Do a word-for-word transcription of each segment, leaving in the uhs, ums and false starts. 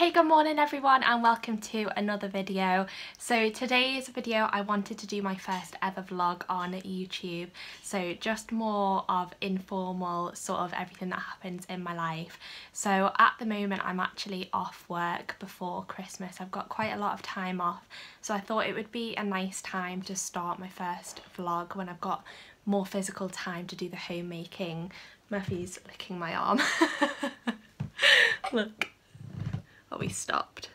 Hey, good morning everyone and welcome to another video. So today's video I wanted to do my first ever vlog on YouTube, so just more of informal sort of everything that happens in my life. So at the moment I'm actually off work before Christmas. I've got quite a lot of time off, so I thought it would be a nice time to start my first vlog when I've got more physical time to do the homemaking. Murphy's licking my arm. Look. Oh, we stopped.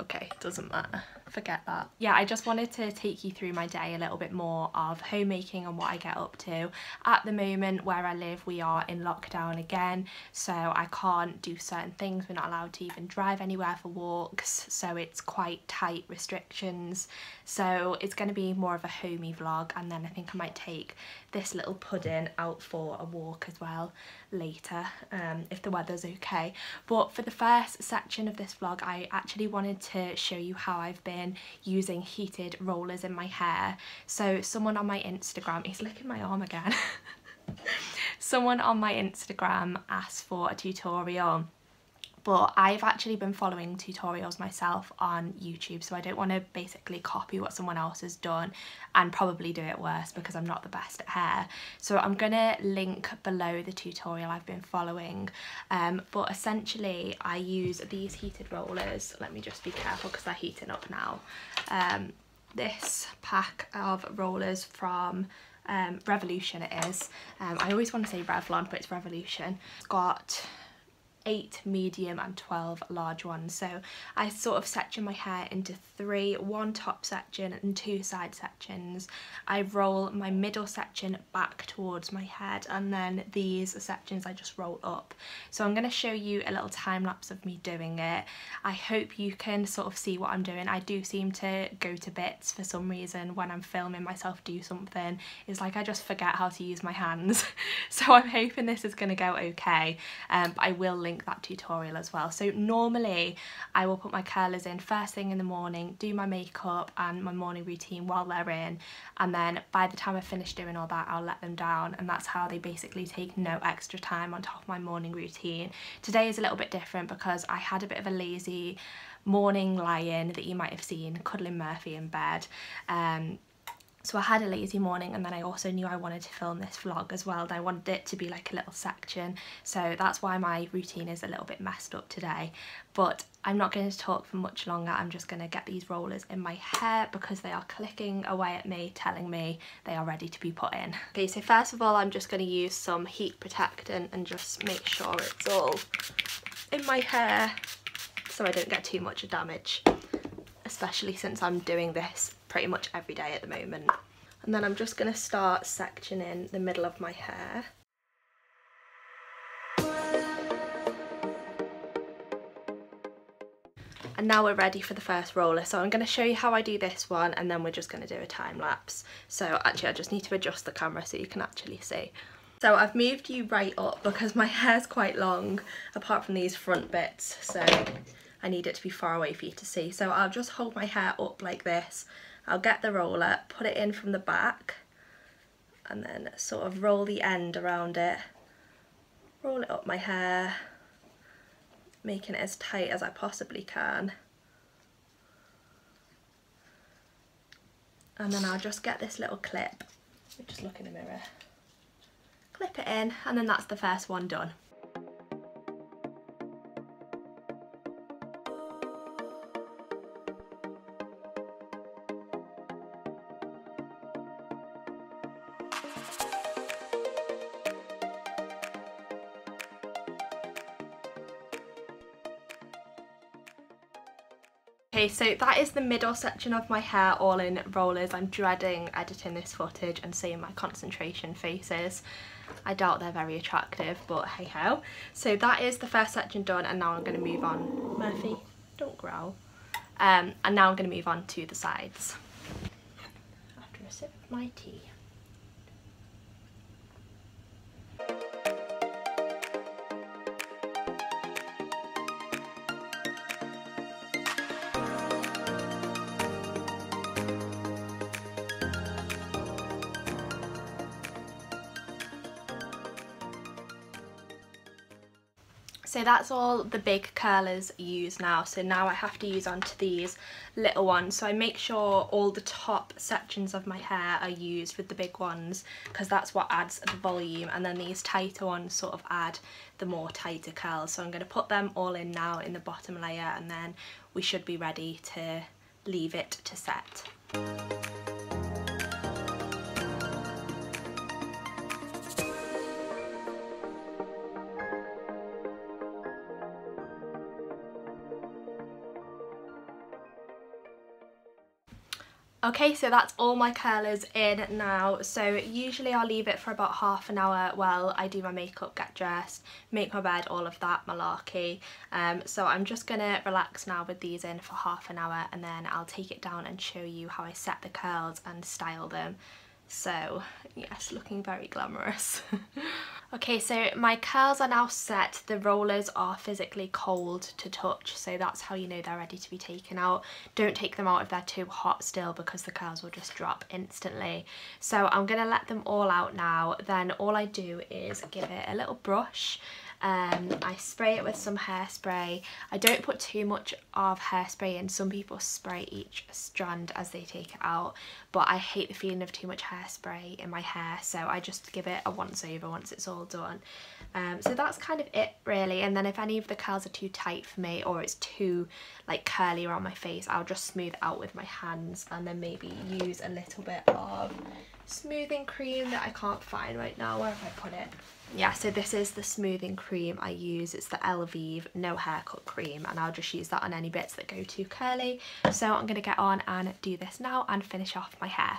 Okay, doesn't matter. Forget that. Yeah, I just wanted to take you through my day a little bit more of homemaking and what I get up to. At the moment where I live, we are in lockdown again, so I can't do certain things. We're not allowed to even drive anywhere for walks, so it's quite tight restrictions. So it's going to be more of a homey vlog, and then I think I might take this little pudding out for a walk as well later, um, if the weather's okay. But for the first section of this vlog, I actually wanted to show you how I've been using heated rollers in my hair. So someone on my Instagram, he's licking my arm again. Someone on my Instagram asked for a tutorial, but I've actually been following tutorials myself on YouTube, so I don't want to basically copy what someone else has done and probably do it worse because I'm not the best at hair. So I'm gonna link below the tutorial I've been following, um, but essentially I use these heated rollers. Let me just be careful because they're heating up now. Um, this pack of rollers from um, Revolution it is. Um, I always want to say Revlon, but it's Revolution. It's got eight medium and twelve large ones. So I sort of section my hair into three, one top section and two side sections. I roll my middle section back towards my head, and then these sections I just roll up. So I'm going to show you a little time lapse of me doing it. I hope you can sort of see what I'm doing. I do seem to go to bits for some reason when I'm filming myself do something. It's like I just forget how to use my hands. So I'm hoping this is going to go okay, um, but I will link that tutorial as well. So normally I will put my curlers in first thing in the morning, do my makeup and my morning routine while they're in, and then by the time I finish doing all that I'll let them down, and that's how they basically take no extra time on top of my morning routine. Today is a little bit different because I had a bit of a lazy morning lie-in that you might have seen, cuddling Murphy in bed. Um, So I had a lazy morning, and then I also knew I wanted to film this vlog as well, and I wanted it to be like a little section. So that's why my routine is a little bit messed up today. But I'm not going to talk for much longer. I'm just going to get these rollers in my hair because they are clicking away at me, telling me they are ready to be put in. Okay, so first of all, I'm just going to use some heat protectant and just make sure it's all in my hair so I don't get too much damage, especially since I'm doing this pretty much every day at the moment. And then I'm just going to start sectioning the middle of my hair. And now we're ready for the first roller. So I'm going to show you how I do this one, and then we're just going to do a time lapse. So actually I just need to adjust the camera so you can actually see. So I've moved you right up because my hair's quite long apart from these front bits, so I need it to be far away for you to see. So I'll just hold my hair up like this. I'll get the roller, put it in from the back, and then sort of roll the end around it, roll it up my hair, making it as tight as I possibly can. And then I'll just get this little clip, just look in the mirror, clip it in, and then that's the first one done. Okay, so that is the middle section of my hair all in rollers. I'm dreading editing this footage and seeing my concentration faces. I doubt they're very attractive, but hey ho. So that is the first section done, and now I'm going to move on. Murphy, don't growl. Um, and now I'm going to move on to the sides. After a sip of my tea. So that's all the big curlers use now, so now I have to use onto these little ones. So I make sure all the top sections of my hair are used with the big ones, because that's what adds the volume, and then these tighter ones sort of add the more tighter curls. So I'm going to put them all in now in the bottom layer, and then we should be ready to leave it to set. Okay, so that's all my curlers in now. So usually I'll leave it for about half an hour while I do my makeup, get dressed, make my bed, all of that malarkey. Um, so I'm just gonna relax now with these in for half an hour, and then I'll take it down and show you how I set the curls and style them. So yes, looking very glamorous. Okay, so my curls are now set. The rollers are physically cold to touch, so that's how you know they're ready to be taken out. Don't take them out if they're too hot still, because the curls will just drop instantly. So I'm gonna let them all out now. Then all I do is give it a little brush. Um, I spray it with some hairspray. I don't put too much of hairspray in. Some people spray each strand as they take it out, but I hate the feeling of too much hairspray in my hair, so I just give it a once over once it's all done. Um, so that's kind of it really, and then if any of the curls are too tight for me, or it's too like curly around my face, I'll just smooth out with my hands, and then maybe use a little bit of smoothing cream that I can't find right now. Where have I put it? Yeah, so this is the smoothing cream I use. It's the Elvive No Haircut Cream, and I'll just use that on any bits that go too curly. So I'm gonna get on and do this now and finish off my hair.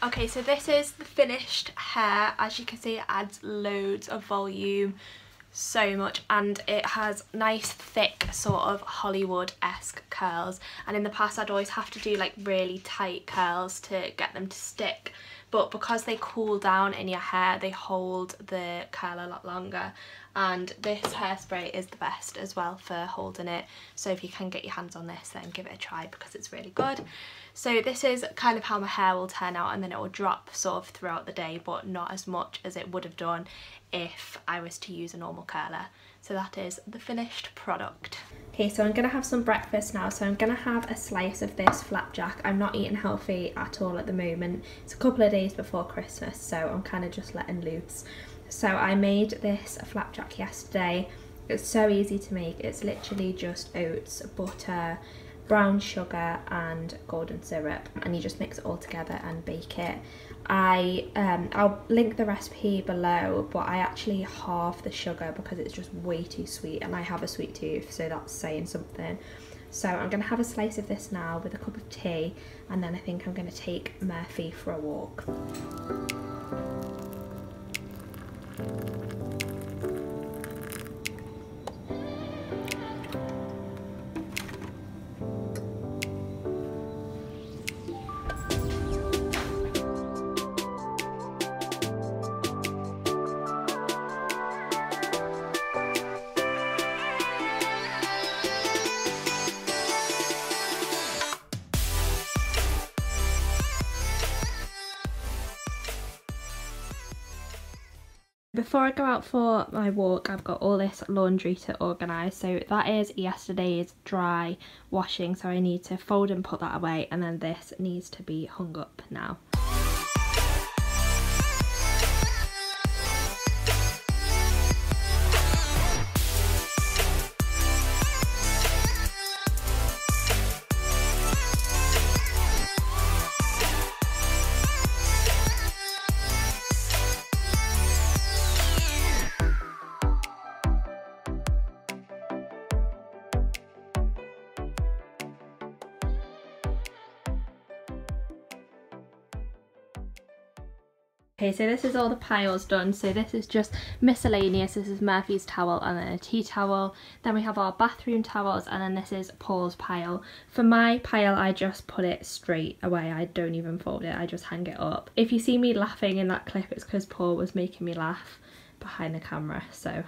Okay, so this is the finished hair. As you can see, it adds loads of volume, so much, and it has nice thick sort of Hollywood-esque curls. And in the past I'd always have to do like really tight curls to get them to stick, but because they cool down in your hair, they hold the curl a lot longer. And this hairspray is the best as well for holding it, so if you can get your hands on this, then give it a try because it's really good. So this is kind of how my hair will turn out, and then it will drop sort of throughout the day, but not as much as it would have done if I was to use a normal curler. So that is the finished product. Okay, so I'm gonna have some breakfast now. So I'm gonna have a slice of this flapjack. I'm not eating healthy at all at the moment. It's a couple of days before Christmas, so I'm kind of just letting loose. So I made this flapjack yesterday. It's so easy to make. It's literally just oats, butter, brown sugar and golden syrup, and you just mix it all together and bake it. I, um, I'll link the recipe below, but I actually halve the sugar because it's just way too sweet, and I have a sweet tooth, so that's saying something. So I'm going to have a slice of this now with a cup of tea, and then I think I'm going to take Murphy for a walk. Before I go out for my walk, I've got all this laundry to organise. So that is yesterday's dry washing, so I need to fold and put that away, and then this needs to be hung up now. Okay, so this is all the piles done. So this is just miscellaneous. This is Murphy's towel and then a tea towel. Then we have our bathroom towels, and then this is Paul's pile. For my pile, I just put it straight away. I don't even fold it, I just hang it up. If you see me laughing in that clip, it's because Paul was making me laugh behind the camera, so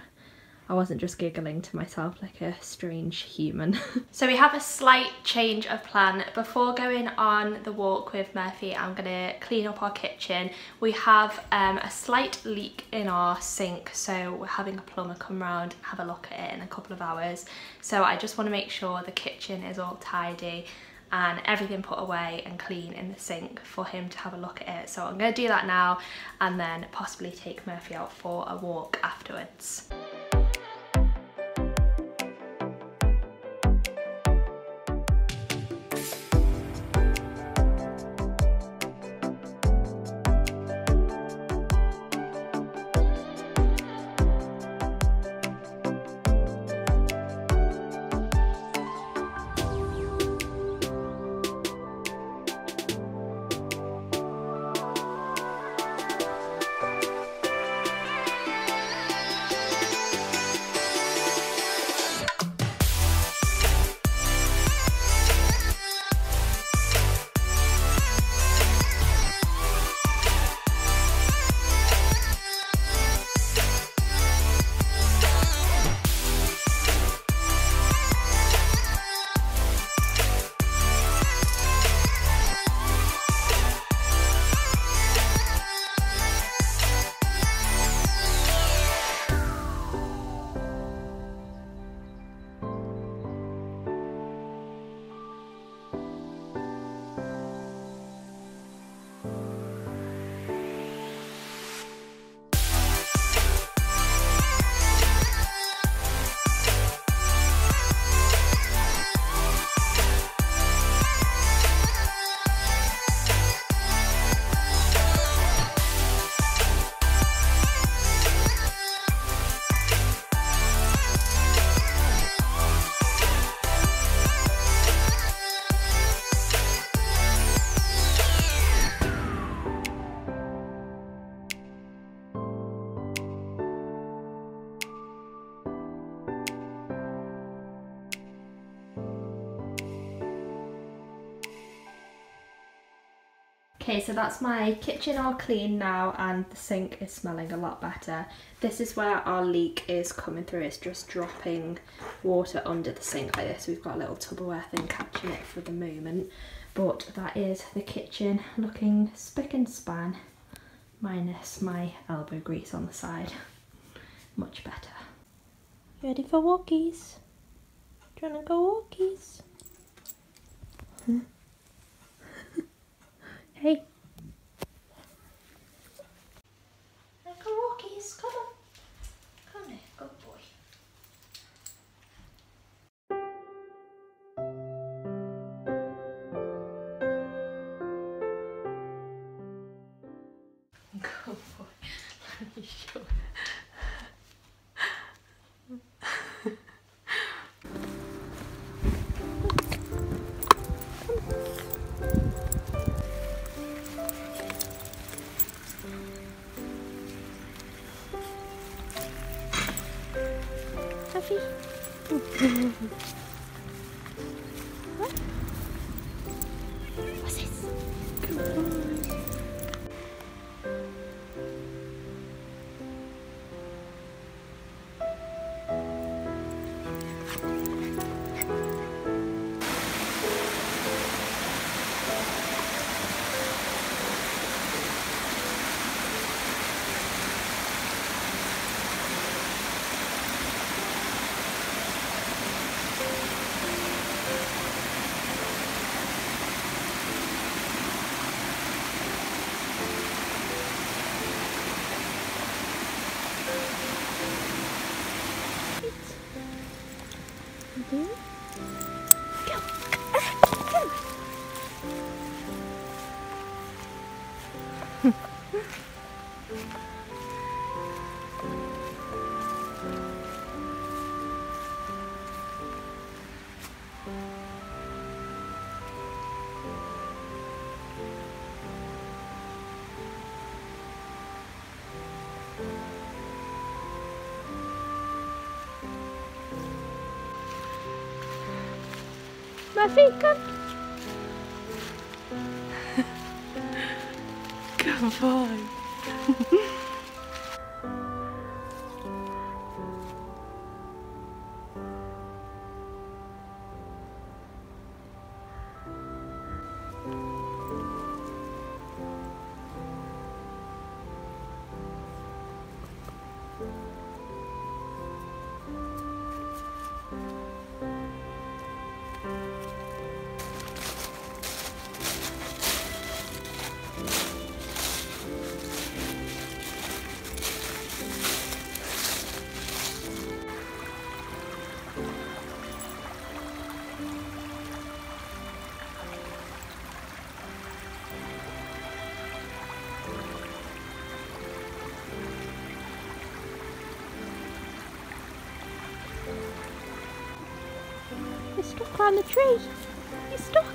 I wasn't just giggling to myself like a strange human. So we have a slight change of plan. Before going on the walk with Murphy, I'm gonna clean up our kitchen. We have um, a slight leak in our sink, so we're having a plumber come round and have a look at it in a couple of hours. So I just wanna make sure the kitchen is all tidy and everything put away and clean in the sink for him to have a look at it. So I'm gonna do that now and then possibly take Murphy out for a walk afterwards. Okay, so that's my kitchen all clean now and the sink is smelling a lot better. This is where our leak is coming through. It's just dropping water under the sink like this. We've got a little Tupperware thing catching it for the moment. But that is the kitchen looking spick and span, minus my elbow grease on the side. Much better. You ready for walkies? Do you want to go walkies? Hmm? Hey. Let's go walkies, come on. Come here, good boy. Good boy, let me show you. What? What's this? Come on. Mm-hmm. Go. Ah, go. Murphy, come. Good boy. You're stuck on the tree. You're stuck.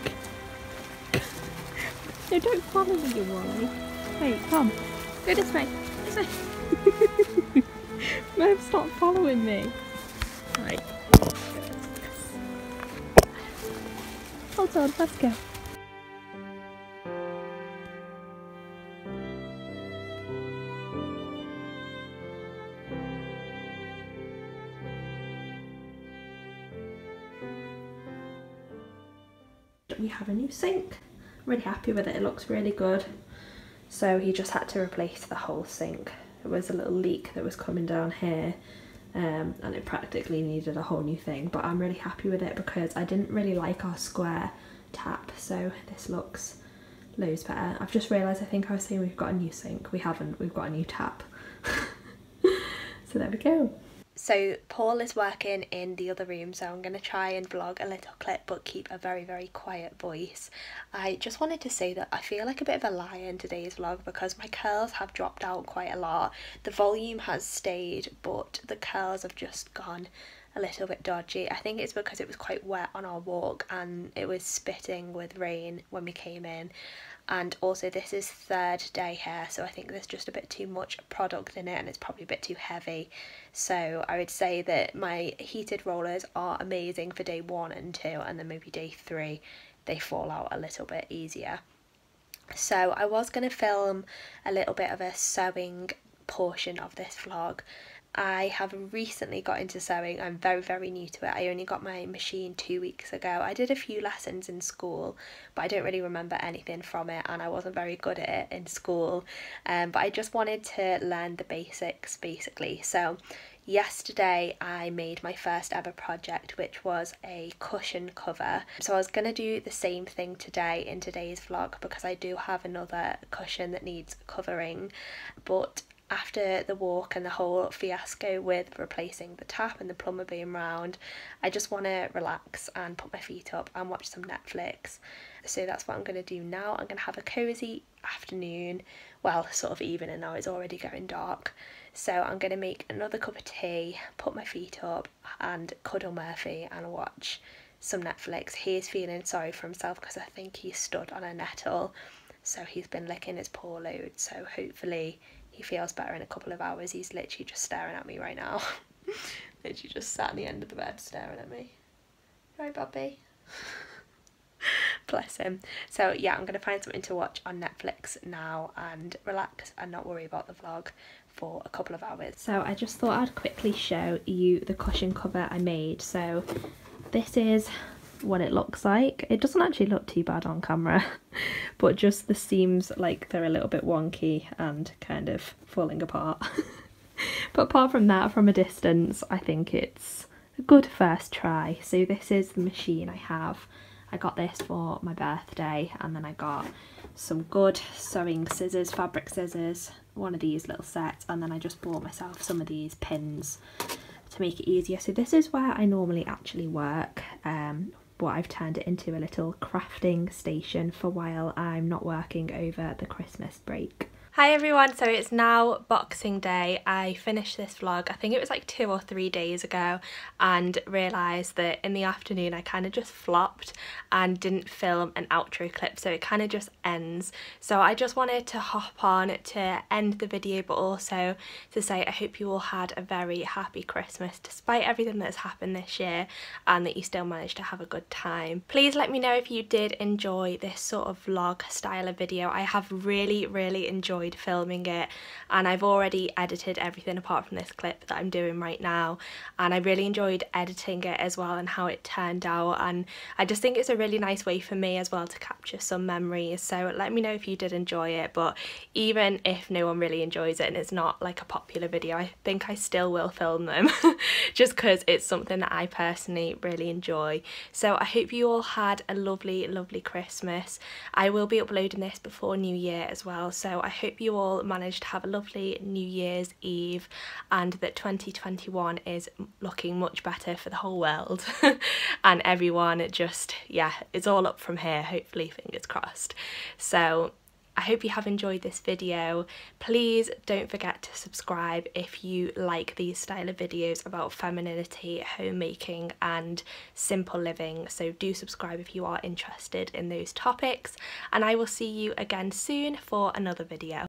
No, don't follow me, Wally. Wait, come. Go this way. This way. Mom, stop following me. Right. Hold on, let's go. We have a new sink. I'm really happy with it, it looks really good. So he just had to replace the whole sink. There was a little leak that was coming down here um, and it practically needed a whole new thing, but I'm really happy with it because I didn't really like our square tap, so this looks loads better. I've just realised, I think I was saying we've got a new sink. We haven't, we've got a new tap. So there we go. So Paul is working in the other room, so I'm going to try and vlog a little clip but keep a very very quiet voice. I just wanted to say that I feel like a bit of a lie in today's vlog because my curls have dropped out quite a lot. The volume has stayed but the curls have just gone a little bit dodgy. I think it's because it was quite wet on our walk and it was spitting with rain when we came in, and also this is third day hair, so I think there's just a bit too much product in it and it's probably a bit too heavy. So I would say that my heated rollers are amazing for day one and two, and then maybe day three they fall out a little bit easier. So I was going to film a little bit of a sewing portion of this vlog. I have recently got into sewing. I'm very very new to it. I only got my machine two weeks ago. I did a few lessons in school but I don't really remember anything from it and I wasn't very good at it in school, um, but I just wanted to learn the basics basically. So yesterday I made my first ever project, which was a cushion cover. So I was going to do the same thing today in today's vlog because I do have another cushion that needs covering, but after the walk and the whole fiasco with replacing the tap and the plumber being round, I just want to relax and put my feet up and watch some Netflix. So that's what I'm going to do now. I'm going to have a cosy afternoon, well sort of evening now, it's already getting dark. So I'm going to make another cup of tea, put my feet up and cuddle Murphy and watch some Netflix. He is feeling sorry for himself because I think he stood on a nettle, so he's been licking his paw load, so hopefully he feels better in a couple of hours. He's literally just staring at me right now. Literally just sat on the end of the bed staring at me. Right, Bobby? Bless him. So yeah, I'm going to find something to watch on Netflix now and relax and not worry about the vlog for a couple of hours. So I just thought I'd quickly show you the cushion cover I made. So this is what it looks like. It doesn't actually look too bad on camera, but just the seams, like they're a little bit wonky and kind of falling apart. But apart from that, from a distance, I think it's a good first try. So this is the machine I have. I got this for my birthday, and then I got some good sewing scissors, fabric scissors, one of these little sets, and then I just bought myself some of these pins to make it easier. So this is where I normally actually work, um, but I've turned it into a little crafting station for while I'm not working over the Christmas break. Hi everyone, so it's now Boxing Day. I finished this vlog, I think it was like two or three days ago, and realised that in the afternoon I kind of just flopped and didn't film an outro clip, so it kind of just ends. So I just wanted to hop on to end the video, but also to say I hope you all had a very happy Christmas despite everything that's happened this year, and that you still managed to have a good time. Please let me know if you did enjoy this sort of vlog style of video. I have really, really enjoyed filming it, and I've already edited everything apart from this clip that I'm doing right now, and I really enjoyed editing it as well and how it turned out, and I just think it's a really nice way for me as well to capture some memories. So let me know if you did enjoy it, but even if no one really enjoys it and it's not like a popular video, I think I still will film them just because it's something that I personally really enjoy. So I hope you all had a lovely, lovely Christmas. I will be uploading this before New Year as well, so I hope you all managed to have a lovely New Year's Eve, and that twenty twenty-one is looking much better for the whole world and everyone. Just, yeah, it's all up from here, hopefully, fingers crossed. So I hope you have enjoyed this video. Please don't forget to subscribe if you like these style of videos about femininity, homemaking and simple living. So do subscribe if you are interested in those topics, and I will see you again soon for another video.